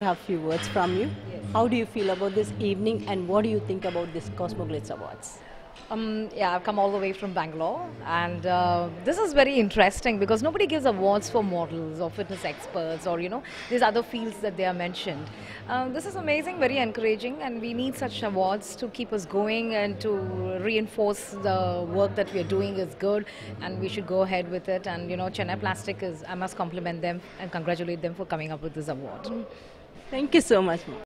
Have a few words from you. Yes. How do you feel about this evening and what do you think about this Cosmoglitz Awards? Yeah, I've come all the way from Bangalore and this is very interesting because nobody gives awards for models or fitness experts or, you know, these other fields that they are mentioned. This is amazing, very encouraging, and we need such awards to keep us going and to reinforce the work that we are doing is good and we should go ahead with it. And, you know, Chennai Plastic, I must compliment them and congratulate them for coming up with this award. Thank you so much.